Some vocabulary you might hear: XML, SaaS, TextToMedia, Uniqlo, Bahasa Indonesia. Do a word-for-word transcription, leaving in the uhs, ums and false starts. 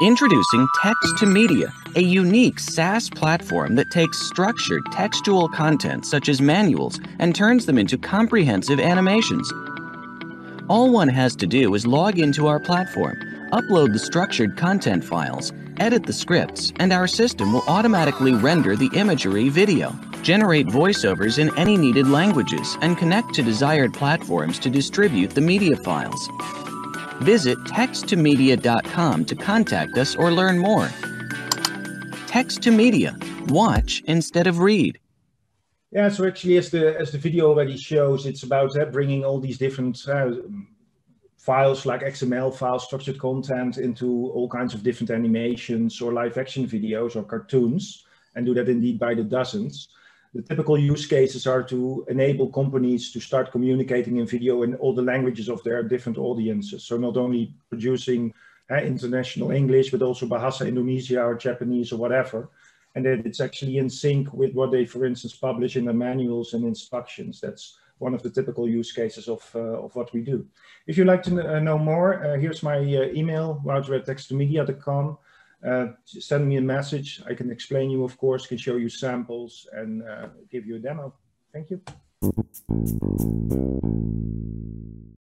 Introducing TextToMedia, a unique SaaS platform that takes structured textual content such as manuals and turns them into comprehensive animations. All one has to do is log into our platform, upload the structured content files, edit the scripts, and our system will automatically render the imagery video, generate voiceovers in any needed languages, and connect to desired platforms to distribute the media files. Visit text to media dot com to contact us or learn more. TextToMedia, watch instead of read. Yeah, so actually, as the as the video already shows, it's about uh, bringing all these different uh, files, like X M L files, structured content, into all kinds of different animations or live action videos or cartoons, and do that indeed by the dozens. The typical use cases are to enable companies to start communicating in video in all the languages of their different audiences. So not only producing uh, international English, but also Bahasa Indonesia or Japanese or whatever. And that it's actually in sync with what they, for instance, publish in the manuals and instructions. That's one of the typical use cases of, uh, of what we do. If you'd like to uh, know more, uh, here's my uh, email, wouter at text to media dot com. Uh, send me a message. I can explain you, of course, can show you samples and uh, give you a demo. Thank you.